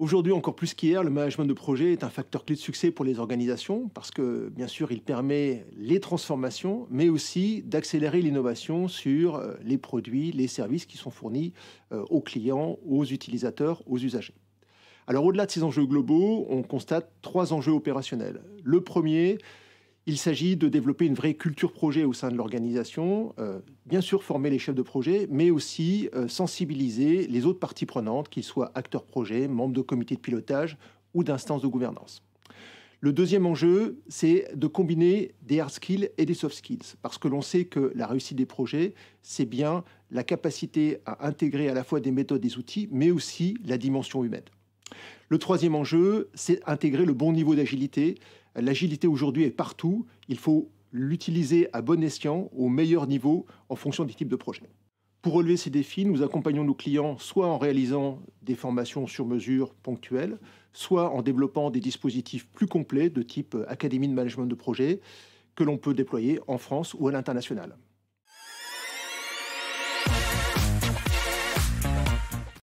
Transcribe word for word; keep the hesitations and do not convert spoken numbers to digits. Aujourd'hui, encore plus qu'hier, le management de projet est un facteur clé de succès pour les organisations parce que, bien sûr, il permet les transformations, mais aussi d'accélérer l'innovation sur les produits, les services qui sont fournis aux clients, aux utilisateurs, aux usagers. Alors, au-delà de ces enjeux globaux, on constate trois enjeux opérationnels. Le premier, il s'agit de développer une vraie culture projet au sein de l'organisation, euh, bien sûr former les chefs de projet, mais aussi euh, sensibiliser les autres parties prenantes, qu'ils soient acteurs projet, membres de comités de pilotage ou d'instances de gouvernance. Le deuxième enjeu, c'est de combiner des hard skills et des soft skills, parce que l'on sait que la réussite des projets, c'est bien la capacité à intégrer à la fois des méthodes, des outils, mais aussi la dimension humaine. Le troisième enjeu, c'est intégrer le bon niveau d'agilité. L'agilité aujourd'hui est partout, il faut l'utiliser à bon escient, au meilleur niveau, en fonction des types de projets. Pour relever ces défis, nous accompagnons nos clients soit en réalisant des formations sur mesure ponctuelles, soit en développant des dispositifs plus complets de type Académie de management de projet que l'on peut déployer en France ou à l'international.